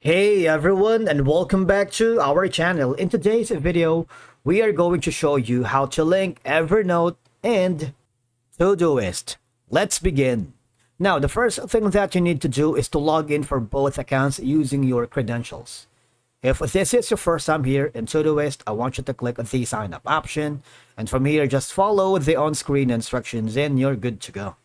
Hey everyone, and welcome back to our channel. In today's video, we are going to show you how to link Evernote and Todoist. Let's begin. Now, the first thing that you need to do is to log in for both accounts using your credentials. If this is your first time here in Todoist, I want you to click the sign up option, and from here just follow the on-screen instructions and you're good to go.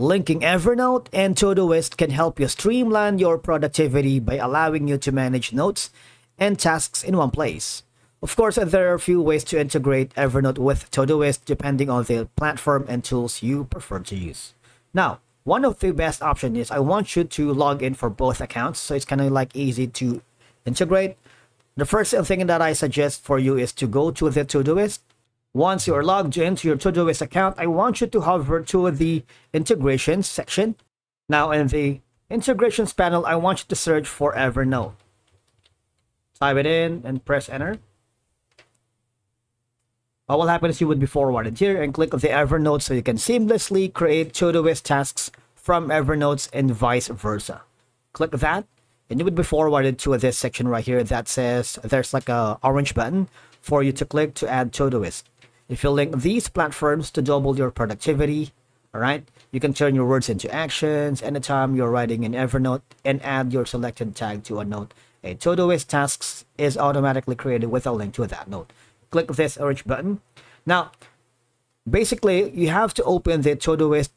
Linking Evernote and Todoist can help you streamline your productivity by allowing you to manage notes and tasks in one place. Of course, there are a few ways to integrate Evernote with Todoist depending on the platform and tools you prefer to use. Now, one of the best options is I want you to log in for both accounts, so it's kind of like easy to integrate. The first thing that I suggest for you is to go to the Todoist. Once you are logged into your Todoist account, I want you to hover to the integrations section. Now in the integrations panel, I want you to search for Evernote. Type it in and press enter. What will happen is you would be forwarded here and click on the Evernote so you can seamlessly create Todoist tasks from Evernote and vice versa. Click that and you would be forwarded to this section right here that says there's like an orange button for you to click to add Todoist. If you link these platforms to double your productivity, all right, you can turn your words into actions anytime you're writing in Evernote and add your selected tag to a note. A Todoist tasks is automatically created with a link to that note. Click this orange button. Now, basically, you have to open the Todoist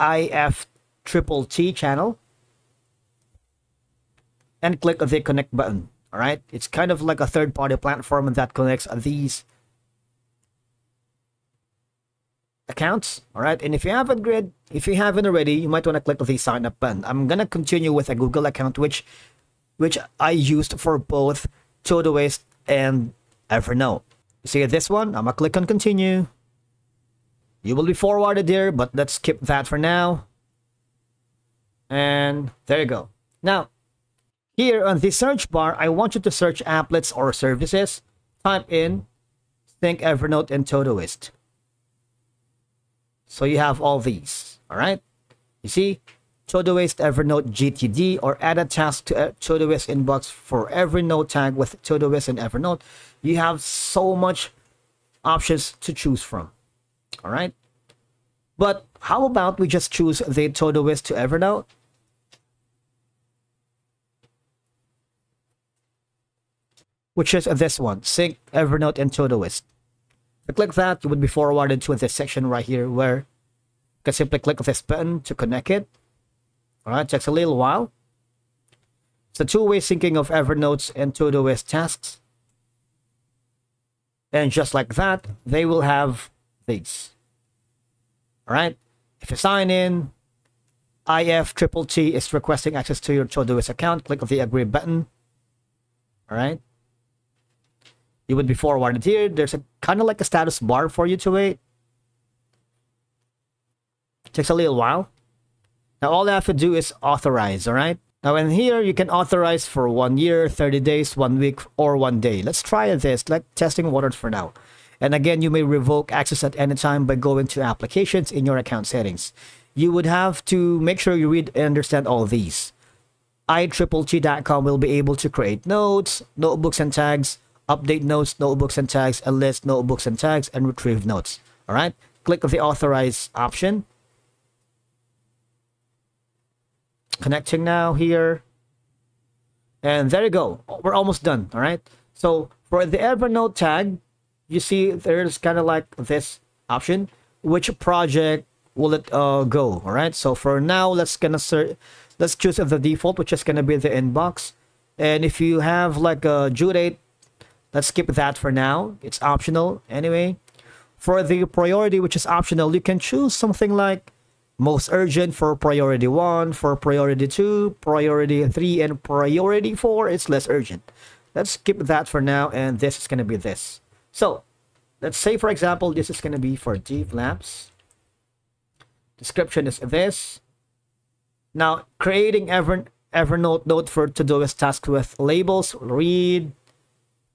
IFTTT channel and click the connect button. All right, it's kind of like a third-party platform that connects these accounts. All right, and if you haven't already, you might want to click the sign up button. I'm gonna continue with a Google account which I used for both Todoist and Evernote. You see this one? I'm gonna click on continue. You will be forwarded there, but let's skip that for now. And there you go. Now, here on the search bar, I want you to search applets or services. Type in Sync Evernote and Todoist. So you have all these, all right? You see, Todoist, Evernote, GTD, or add a task to Todoist inbox for Evernote tag with Todoist and Evernote. You have so much options to choose from, all right? But how about we just choose the Todoist to Evernote? Which is this one, Sync Evernote and Todoist. If you click that, you would be forwarded to this section right here where you can simply click this button to connect it. All right, takes a little while. It's a two-way syncing of Evernote and Todoist tasks. And just like that, they will have these. All right, if you sign in, IFTTT is requesting access to your Todoist account. Click the agree button. All right. You would be forwarded here. There's a kind of like a status bar for you to wait. It takes a little while. Now all I have to do is authorize, all right? Now in here, you can authorize for 1 year, 30 days, 1 week, or 1 day. Let's try this, like testing waters for now. And again, you may revoke access at any time by going to applications in your account settings. You would have to make sure you read and understand all these. IFTTT.com will be able to create notes, notebooks and tags, update notes, notebooks and tags, and list notebooks and tags, and retrieve notes. All right, click the authorize option. Connecting now here. And there you go. We're almost done. All right. So for the Evernote tag, you see there's kind of like this option. Which project will it go? All right. So for now, let's choose the default, which is gonna be the inbox. And if you have like a due date, let's skip that for now. It's optional anyway. For the priority, which is optional, you can choose something like most urgent for priority 1, for priority 2, priority 3, and priority 4 is less urgent. Let's skip that for now, and this is going to be this. So let's say, for example, this is going to be for DeepLaughs. Description is this. Now, creating Evernote note for Todoist task with labels, read,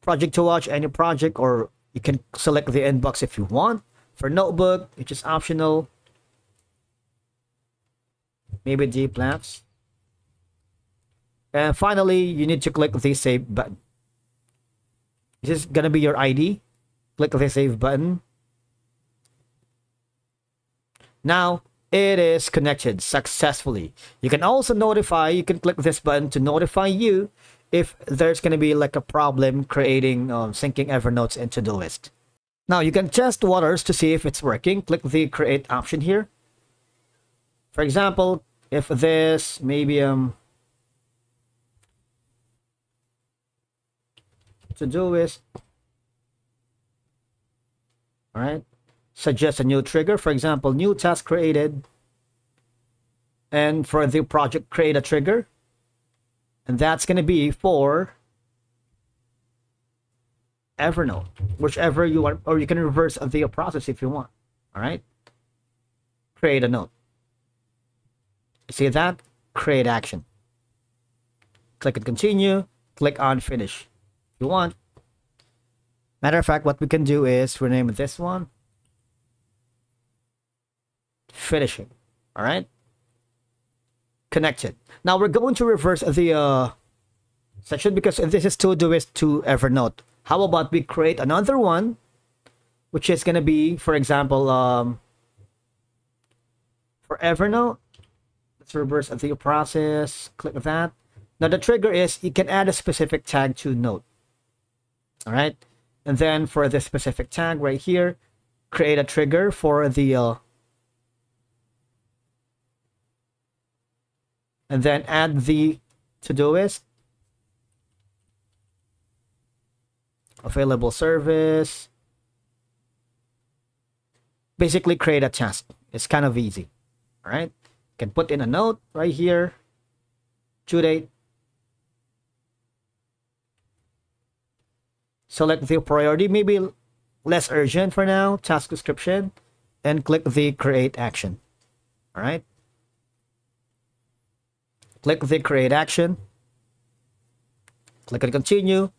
project to watch, any project, or you can select the inbox if you want. For notebook, which is optional, maybe DeepLaughs. And finally, you need to click the save button. This is gonna be your ID. Click the save button. Now it is connected successfully. You can also notify, you can click this button to notify you if there's gonna be like a problem creating syncing Evernote and Todoist. Now you can test waters to see if it's working. Click the create option here. For example, if this maybe Todoist, all right, suggest a new trigger. For example, new task created, and for the project create a trigger, and that's going to be for Evernote, whichever you want, or you can reverse the process if you want. All right, create a note. See that? Create action. Click on continue, click on finish. You want, matter of fact, what we can do is rename this one finishing. All right, connected. Now we're going to reverse the section because this is Todoist to Evernote. How about we create another one, which is going to be, for example, for Evernote. Let's reverse the process. Click that. Now the trigger is you can add a specific tag to note. All right, and then for this specific tag right here, create a trigger for the and then add the Todoist available service. Basically create a task. It's kind of easy. All right, you can put in a note right here, due date. Select the priority, maybe less urgent for now, task description, and click the create action. All right. Click the create action. Click on continue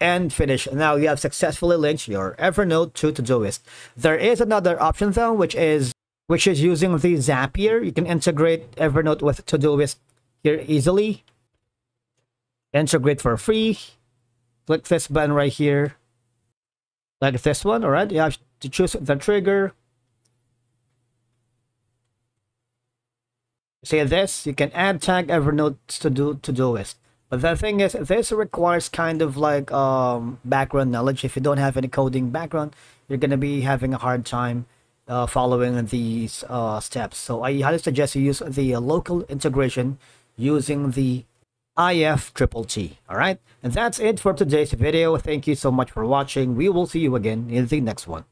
and finish. Now you have successfully linked your Evernote to Todoist. There is another option though, which is using the Zapier. You can integrate Evernote with Todoist here easily. Integrate for free. Click this button right here, like this one. All right, you have to choose the trigger. Say this, you can add tag Evernote to Todoist. But the thing is, this requires kind of like background knowledge. If you don't have any coding background, you're gonna be having a hard time following these steps. So I highly suggest you use the local integration using the IFTTT. All right, and that's it for today's video. Thank you so much for watching. We will see you again in the next one.